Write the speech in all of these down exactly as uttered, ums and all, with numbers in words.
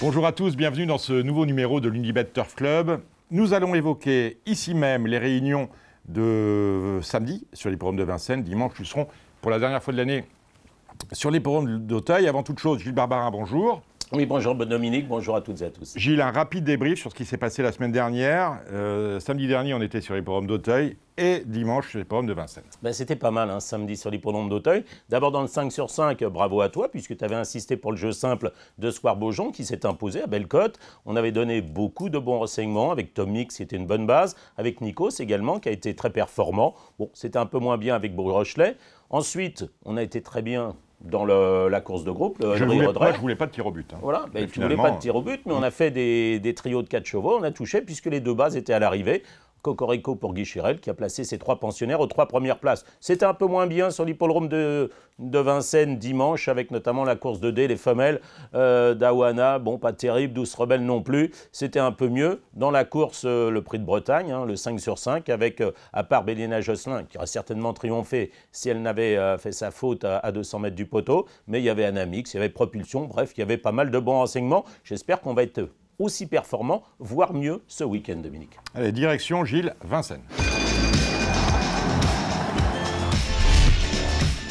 Bonjour à tous, bienvenue dans ce nouveau numéro de l'Unibet Turf Club. Nous allons évoquer ici même les réunions de samedi sur les programmes de Vincennes. Dimanche, nous serons pour la dernière fois de l'année sur les programmes d'Auteuil. Avant toute chose, Gilles Barbarin, bonjour. Oui, bonjour Dominique, bonjour à toutes et à tous. Gilles, un rapide débrief sur ce qui s'est passé la semaine dernière. Euh, samedi dernier, on était sur l'hippodrome d'Auteuil et dimanche sur l'hippodrome de Vincennes. Ben, c'était pas mal, hein, samedi sur l'hippodrome d'Auteuil. D'abord dans le cinq sur cinq, bravo à toi, puisque tu avais insisté pour le jeu simple de Square Beaujon qui s'est imposé à Bellecôte. On avait donné beaucoup de bons renseignements avec Tom Mix qui était une bonne base, avec Nikos également qui a été très performant. Bon, c'était un peu moins bien avec Bruce Rochelet. Ensuite, on a été très bien dans le, la course de groupe, le je voulais, moi, je voulais pas de tir au but. Hein. Voilà, ben, tu voulais pas de tir au but, mais on a fait des, des trios de quatre chevaux, on a touché puisque les deux bases étaient à l'arrivée. Cocorico pour Guichirel qui a placé ses trois pensionnaires aux trois premières places. C'était un peu moins bien sur l'hippodrome de, de Vincennes dimanche avec notamment la course de dés, les femelles euh, d'Awana, bon pas terrible, Douce Rebelle non plus. C'était un peu mieux dans la course euh, le Prix de Bretagne, hein, le cinq sur cinq avec euh, à part La Haye Jousselin qui aurait certainement triomphé si elle n'avait euh, fait sa faute à, à deux cents mètres du poteau, mais il y avait Anamix, il y avait Propulsion, bref il y avait pas mal de bons renseignements. J'espère qu'on va être aussi performant, voire mieux ce week-end, Dominique. Allez, direction Gilles, Vincennes.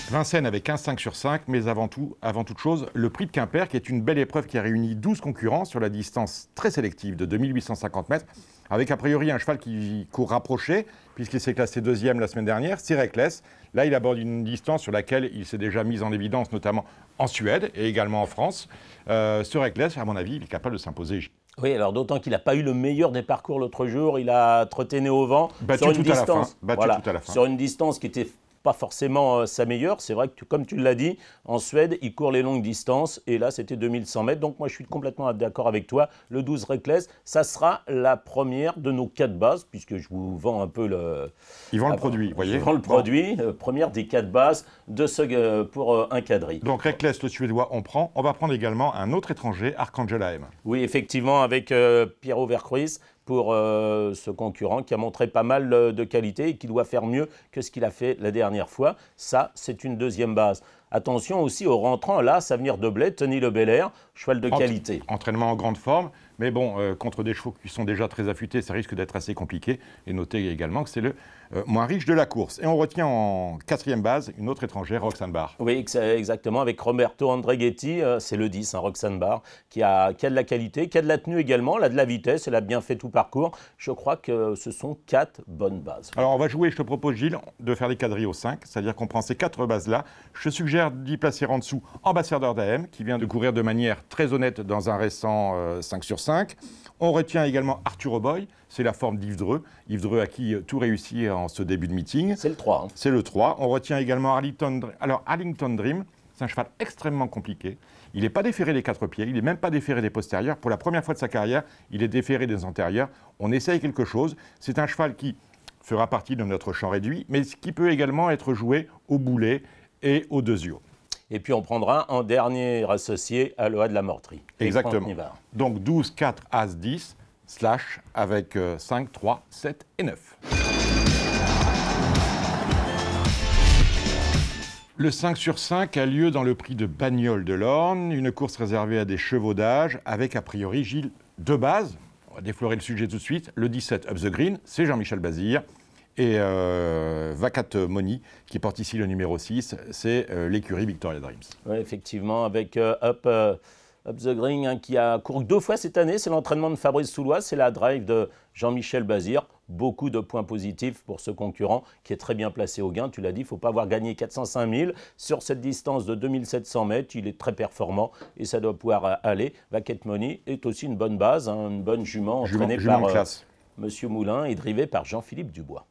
Vincennes avec un cinq sur cinq, mais avant tout, avant toute chose, le Prix de Quimper, qui est une belle épreuve qui a réuni douze concurrents sur la distance très sélective de deux mille huit cent cinquante mètres, avec a priori un cheval qui court rapproché, puisqu'il s'est classé deuxième la semaine dernière, Sir Eclès. Là, il aborde une distance sur laquelle il s'est déjà mis en évidence, notamment en Suède et également en France. Euh, Sir Eclès, à mon avis, il est capable de s'imposer. Oui, alors d'autant qu'il n'a pas eu le meilleur des parcours l'autre jour, il a trottiné au vent battu sur une tout distance, à la fin. Voilà, tout à la fin. Sur une distance qui était pas forcément euh, sa meilleure. C'est vrai que, tu, comme tu l'as dit, en Suède, il court les longues distances. Et là, c'était deux mille cent mètres. Donc, moi, je suis complètement d'accord avec toi. Le douze Reckless, ça sera la première de nos quatre bases, puisque je vous vends un peu le... Ils vendent ah, le produit, vous voyez. Ils vendent le bon. produit. Euh, première des quatre bases de ce, euh, pour euh, un quadrille. Donc, Reckless, le Suédois, on prend. On va prendre également un autre étranger, Archangel A M. Oui, effectivement, avec euh, Pierrot Vercruis, pour euh, ce concurrent qui a montré pas mal euh, de qualité et qui doit faire mieux que ce qu'il a fait la dernière fois. Ça, c'est une deuxième base. Attention aussi au rentrant, là, Savenir de Blé, Tony Le Belair, cheval de Entra qualité. Entraînement en grande forme, mais bon, euh, contre des chevaux qui sont déjà très affûtés, ça risque d'être assez compliqué. Et notez également que c'est le euh, moins riche de la course. Et on retient en quatrième base une autre étrangère, Roxanne Bar. Oui, exactement, avec Roberto Andreghetti, euh, c'est le dix, hein, Roxanne Bar, qui a, qui a de la qualité, qui a de la tenue également, elle a de la vitesse, elle a bien fait tout parcours. Je crois que ce sont quatre bonnes bases. Alors on va jouer, je te propose Gilles, de faire des quadrilles au cinq, c'est-à-dire qu'on prend ces quatre bases-là. Je suggère d'y placer en dessous Ambassadeur d'A M qui vient de courir de manière très honnête dans un récent euh, cinq sur cinq. On retient également Arthur O'Boy, c'est la forme d'Yves Dreux. Yves Dreux à qui tout réussit en ce début de meeting. C'est le trois. Hein. C'est le trois. On retient également Arlington, alors Arlington Dream, c'est un cheval extrêmement compliqué. Il n'est pas déféré des quatre pieds, il n'est même pas déféré des postérieurs. Pour la première fois de sa carrière, il est déféré des antérieurs. On essaye quelque chose. C'est un cheval qui fera partie de notre champ réduit, mais qui peut également être joué au boulet et aux deux yeux. Et puis on prendra un dernier associé à l'O A de la Morterie. Exactement. Donc douze, quatre, as, dix, slash avec cinq, trois, sept et neuf. Le cinq sur cinq a lieu dans le Prix de Bagnoles de l'Orne, une course réservée à des chevaux d'âge avec a priori Gilles de base. On va déflorer le sujet tout de suite. Le dix-sept, Up The Green, c'est Jean-Michel Bazir. Et euh, Vacat Moni, qui porte ici le numéro six, c'est euh, l'écurie Victoria Dreams. Oui, effectivement, avec euh, Up, euh, Up The Green, hein, qui a couru deux fois cette année. C'est l'entraînement de Fabrice Soulois, c'est la drive de Jean-Michel Bazir. Beaucoup de points positifs pour ce concurrent qui est très bien placé au gain. Tu l'as dit, il ne faut pas avoir gagné quatre cent cinq mille. Sur cette distance de deux mille sept cents mètres, il est très performant et ça doit pouvoir aller. Vacat Moni est aussi une bonne base, hein, une bonne jument entraînée jument, par euh, Monsieur Moulin et drivée par Jean-Philippe Dubois.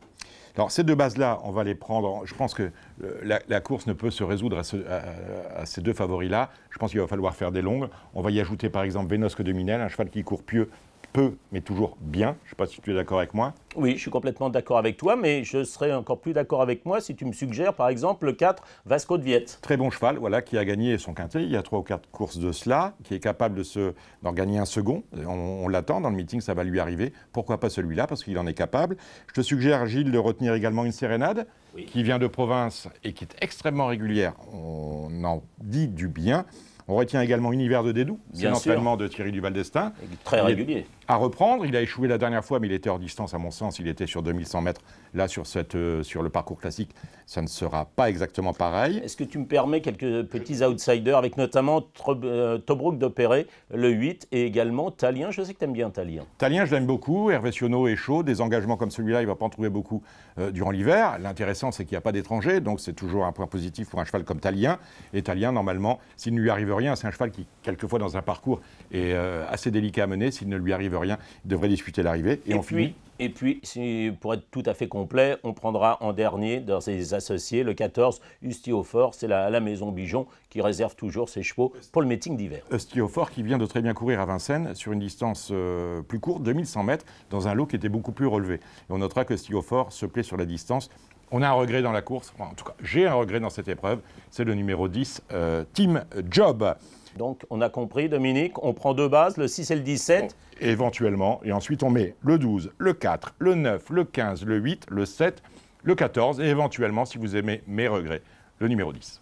Alors ces deux bases-là, on va les prendre. Je pense que euh, la, la course ne peut se résoudre à, ce, à, à ces deux favoris-là. Je pense qu'il va falloir faire des longues. On va y ajouter par exemple Vénosque de Minel, un cheval qui court pieux, peu, mais toujours bien. Je ne sais pas si tu es d'accord avec moi. Oui, je suis complètement d'accord avec toi, mais je serais encore plus d'accord avec moi si tu me suggères par exemple le quatre, Vasco de Viette. Très bon cheval, voilà, qui a gagné son quintet. Il y a trois ou quatre courses de cela, qui est capable de d'en gagner un second. On, on l'attend, dans le meeting, ça va lui arriver. Pourquoi pas celui-là, parce qu'il en est capable. Je te suggère, Gilles, de retenir également une sérénade, oui, qui vient de province et qui est extrêmement régulière. On en dit du bien. On retient également Univers de Dédou, c'est l'entraînement de Thierry Duval-Destin. Très régulier. À reprendre, il a échoué la dernière fois, mais il était hors distance à mon sens, il était sur deux mille cent mètres. Là, sur, cette, euh, sur le parcours classique, ça ne sera pas exactement pareil. Est-ce que tu me permets quelques petits outsiders, avec notamment euh, Tobruk d'Opéré, le huit, et également Talien, je sais que tu aimes bien Talien. Talien, je l'aime beaucoup, Hervé Sionneau est chaud, des engagements comme celui-là, il ne va pas en trouver beaucoup euh, durant l'hiver. L'intéressant, c'est qu'il n'y a pas d'étrangers, donc c'est toujours un point positif pour un cheval comme Talien. Et Talien, normalement, s'il ne lui arrive rien, c'est un cheval qui, quelquefois dans un parcours, est euh, assez délicat à mener, s'il ne lui arrive rien, il devrait disputer l'arrivée. Et, et on puis, finit. Et puis, si, pour être tout à fait complet, on prendra en dernier, dans ses associés, le quatorze, Ustie Fort, c'est la, la maison Bijon qui réserve toujours ses chevaux pour le meeting d'hiver. Ustie Fort qui vient de très bien courir à Vincennes sur une distance euh, plus courte, deux mille cent mètres, dans un lot qui était beaucoup plus relevé. Et on notera que Ustie Fort se plaît sur la distance. On a un regret dans la course, enfin, en tout cas, j'ai un regret dans cette épreuve, c'est le numéro dix, euh, Team Job. Donc, on a compris, Dominique, on prend deux bases, le six et le dix-sept. Bon, éventuellement, et ensuite on met le douze, le quatre, le neuf, le quinze, le huit, le sept, le quatorze, et éventuellement, si vous aimez mes regrets, le numéro dix.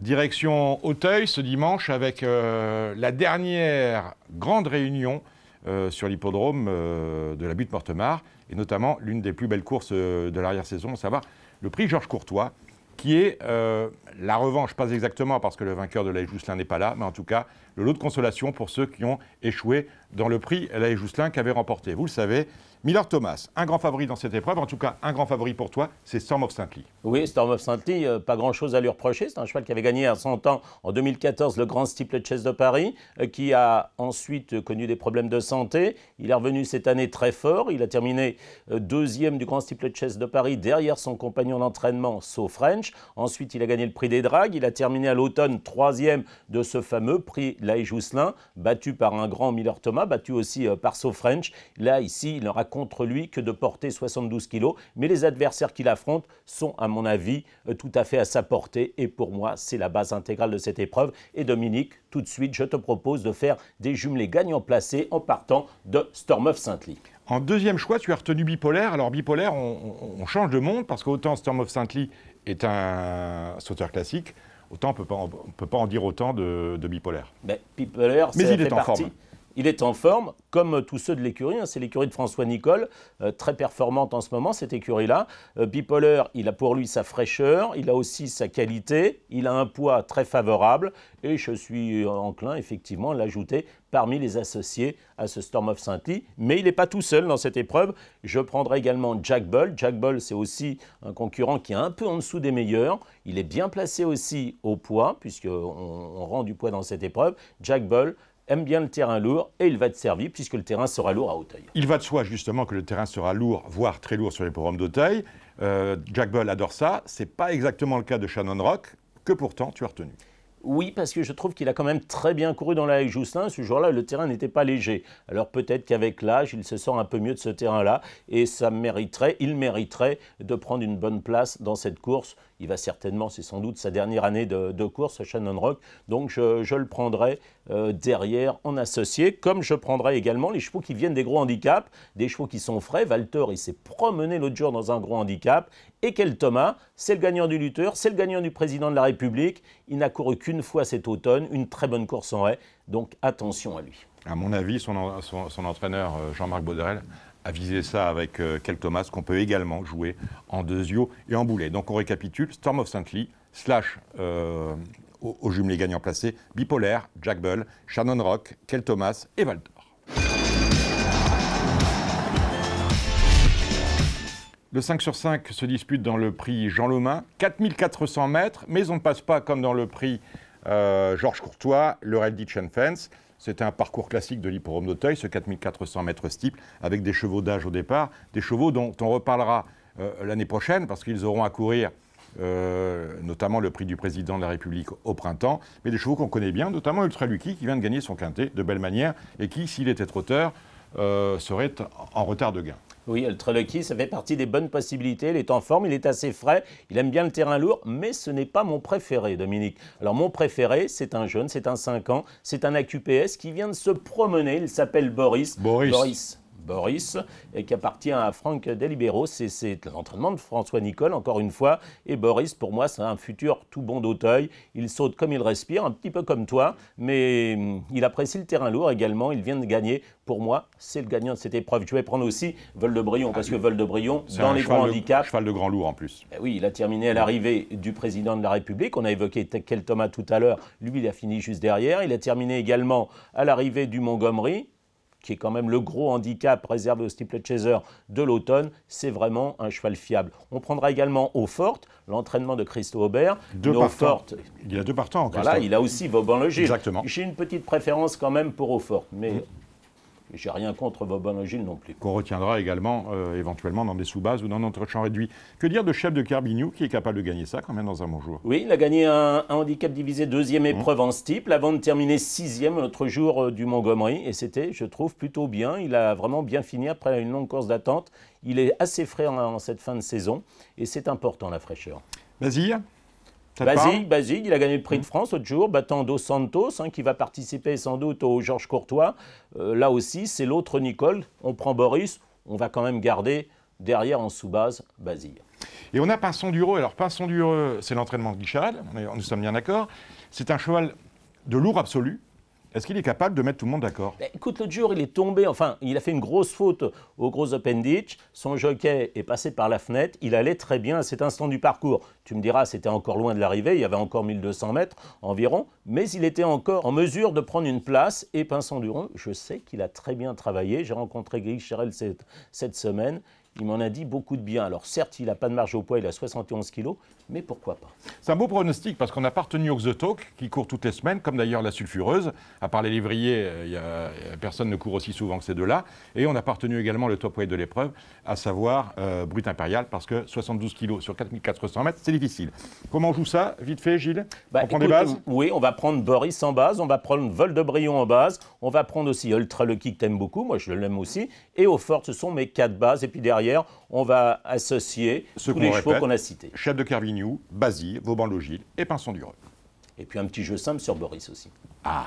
Direction Auteuil ce dimanche avec euh, la dernière grande réunion Euh, sur l'hippodrome euh, de la Butte-Mortemart, et notamment l'une des plus belles courses euh, de l'arrière-saison, savoir le prix Georges Courtois, qui est euh, la revanche, pas exactement parce que le vainqueur de La Haye Jousselin n'est pas là, mais en tout cas le lot de consolation pour ceux qui ont échoué dans le prix La Haye Jousselin qu'avait remporté, vous le savez, Miller Thomas, un grand favori dans cette épreuve, en tout cas un grand favori pour toi, c'est Storm of Saintly. Oui, Storm of Saintly, euh, pas grand-chose à lui reprocher, c'est un cheval qui avait gagné à cent ans en deux mille quatorze le Grand Stiple Chess de Paris, euh, qui a ensuite connu des problèmes de santé, il est revenu cette année très fort, il a terminé euh, deuxième du Grand Stiple Chess de Paris derrière son compagnon d'entraînement So French, ensuite il a gagné le Prix des Dragues, il a terminé à l'automne troisième de ce fameux Prix La Haye Jousselin, battu par un grand Miller Thomas, battu aussi euh, par So French, là ici il aura contre lui que de porter soixante-douze kilos, mais les adversaires qu'il affronte sont, à mon avis, tout à fait à sa portée. Et pour moi, c'est la base intégrale de cette épreuve. Et Dominique, tout de suite, je te propose de faire des jumelés gagnants placés en partant de Storm of Saintly. En deuxième choix, tu as retenu Bipolaire. Alors Bipolaire, on, on, on change de monde parce qu'autant Storm of Saintly est un sauteur classique, autant on ne peut pas en dire autant de, de Bipolaire. Mais Bipolaire, c'est fait partie. Il est en forme, comme tous ceux de l'écurie. Hein, c'est l'écurie de François Nicole, euh, très performante en ce moment, cette écurie-là. Euh, Bipolaire, il a pour lui sa fraîcheur, il a aussi sa qualité, il a un poids très favorable. Et je suis enclin, effectivement, à l'ajouter parmi les associés à ce Storm of Saintly. Mais il n'est pas tout seul dans cette épreuve. Je prendrai également Jack Bull. Jack Bull, c'est aussi un concurrent qui est un peu en dessous des meilleurs. Il est bien placé aussi au poids, puisqu'on on rend du poids dans cette épreuve. Jack Bull aime bien le terrain lourd et il va te servir puisque le terrain sera lourd à Auteuil. Il va de soi justement que le terrain sera lourd, voire très lourd sur les programmes d'Auteuil. Euh, Jack Bull adore ça, c'est pas exactement le cas de Shannon Rock, que pourtant tu as retenu. Oui, parce que je trouve qu'il a quand même très bien couru dans La Haye Jousselin. Ce jour-là, le terrain n'était pas léger. Alors peut-être qu'avec l'âge, il se sort un peu mieux de ce terrain-là et ça mériterait, il mériterait de prendre une bonne place dans cette course. Il va certainement, c'est sans doute sa dernière année de, de course à Shannon Rock. Donc je, je le prendrai euh, derrière en associé, comme je prendrai également les chevaux qui viennent des gros handicaps, des chevaux qui sont frais. Walter, il s'est promené l'autre jour dans un gros handicap. Et Quel Thomas, c'est le gagnant du lutteur, c'est le gagnant du président de la République. Il n'a couru qu'une fois cet automne, une très bonne course en haie. Donc attention à lui. À mon avis, son, en, son, son entraîneur Jean-Marc Bauderel a visé ça avec euh, Quel Thomas, qu'on peut également jouer en deuxio et en boulet. Donc on récapitule, Storm of Saintly, slash euh, aux, aux jumelés gagnants placés, Bipolaire, Jack Bull, Shannon Rock, Quel Thomas et Walter. Le cinq sur cinq se dispute dans le prix Jean Lomain, quatre mille quatre cents mètres, mais on ne passe pas comme dans le prix euh, Georges Courtois, le Redditchen Fence. C'était un parcours classique de l'hippodrome d'Auteuil, ce quatre mille quatre cents mètres steeple, avec des chevaux d'âge au départ, des chevaux dont on reparlera euh, l'année prochaine, parce qu'ils auront à courir euh, notamment le prix du président de la République au printemps, mais des chevaux qu'on connaît bien, notamment Ultra Lucky, qui vient de gagner son quintet de belle manière, et qui, s'il était trotteur, euh, serait en retard de gain. Oui, Ultra Lucky, ça fait partie des bonnes possibilités. Il est en forme, il est assez frais, il aime bien le terrain lourd, mais ce n'est pas mon préféré, Dominique. Alors, mon préféré, c'est un jeune, c'est un cinq ans, c'est un A Q P S qui vient de se promener. Il s'appelle Boris. Boris. Boris. Boris, et qui appartient à Franck Delibero. C'est l'entraînement de François Nicole, encore une fois. Et Boris, pour moi, c'est un futur tout bon d'Auteuil. Il saute comme il respire, un petit peu comme toi, mais il apprécie le terrain lourd également. Il vient de gagner. Pour moi, c'est le gagnant de cette épreuve. Tu vas prendre aussi Vol-de-Brion, ah, parce que Vol-de-Brion, dans les grands handicaps. Cheval de grand lourd en plus. Ben oui, il a terminé à l'arrivée du président de la République. On a évoqué Quel Thomas tout à l'heure. Lui, il a fini juste derrière. Il a terminé également à l'arrivée du Montgomery, qui est quand même le gros handicap réservé aux Stiple Chasers de l'automne. C'est vraiment un cheval fiable. On prendra également Eau Forte, l'entraînement de Christo Aubert. Deux partants. Il a deux partants en Voilà, il a aussi Vauban-le-Gilles. Exactement. J'ai une petite préférence quand même pour Eau Forte, mais mmh. j'ai rien contre Vauban-le-Gilles non plus. Qu'on retiendra également euh, éventuellement dans des sous-bases ou dans notre champ réduit. Que dire de Chef de Carbignou qui est capable de gagner ça quand même dans un bon jour? Oui, il a gagné un, un handicap divisé deuxième épreuve mmh. en Stiple avant de terminer sixième l'autre jour euh, du Montgomery. Et c'était, je trouve, plutôt bien. Il a vraiment bien fini après une longue course d'attente. Il est assez frais en, en cette fin de saison et c'est important la fraîcheur. Bazir Bazig, Bazig, il a gagné le Prix de France l'autre jour, battant Dos Santos, hein, qui va participer sans doute au Georges Courtois. Euh, là aussi, c'est l'autre Nicole. On prend Boris, on va quand même garder derrière en sous-base Bazig. Et on a Pinson-Dureux. Alors Pinson-Dureux, c'est l'entraînement de Guichirel, nous sommes bien d'accord. C'est un cheval de lourd absolu. Est-ce qu'il est capable de mettre tout le monde d'accord? Bah, écoute, l'autre jour, il est tombé, enfin, il a fait une grosse faute au gros appendage. Son jockey est passé par la fenêtre. Il allait très bien à cet instant du parcours. Tu me diras, c'était encore loin de l'arrivée. Il y avait encore mille deux cents mètres environ. Mais il était encore en mesure de prendre une place. Et Pinson-Dureux, je sais qu'il a très bien travaillé. J'ai rencontré Guichirel cette, cette semaine. Il m'en a dit beaucoup de bien. Alors certes, il n'a pas de marge au poids, il a soixante et onze kilos, mais pourquoi pas? C'est un beau pronostic parce qu'on n'a pas retenu Ox the Talk, qui court toutes les semaines, comme d'ailleurs la Sulfureuse. À part les Lévriers, y a, personne ne court aussi souvent que ces deux-là. Et on n'a pas retenu également le top weight de l'épreuve, à savoir euh, Brut Impérial, parce que soixante-douze kilos sur quatre mille quatre cents mètres, c'est difficile. Comment on joue ça? Vite fait, Gilles? bah, On écoute, prend des bases? Oui, on va prendre Boris en base, on va prendre Vol-de-Brion en base, on va prendre aussi Ultra Lucky que t'aimes beaucoup, moi je l'aime aussi, et Eau Forte, ce sont mes quatre bases, et puis derrière, on va associer Ce tous les chevaux qu'on a cités. Chef de Carbignou, Bazir, Vauban-le-Gilles et Pinson-Dureux. Et puis un petit jeu simple sur Boris aussi. Ah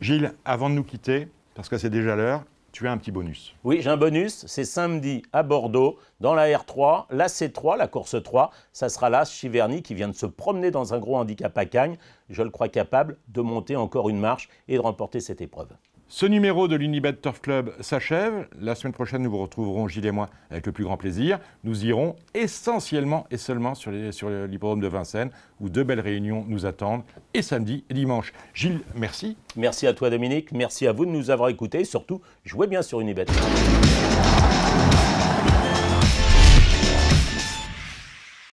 Gilles, avant de nous quitter, parce que c'est déjà l'heure, tu as un petit bonus. Oui, j'ai un bonus. C'est samedi à Bordeaux, dans la R trois, la C trois, la course trois. Ça sera l'As Chiverny qui vient de se promener dans un gros handicap à Cagnes. Je le crois capable de monter encore une marche et de remporter cette épreuve. Ce numéro de l'Unibet Turf Club s'achève. La semaine prochaine, nous vous retrouverons, Gilles et moi, avec le plus grand plaisir. Nous irons essentiellement et seulement sur l'hippodrome de Vincennes, où deux belles réunions nous attendent, et samedi et dimanche. Gilles, merci. Merci à toi, Dominique. Merci à vous de nous avoir écoutés. Et surtout, jouez bien sur Unibet.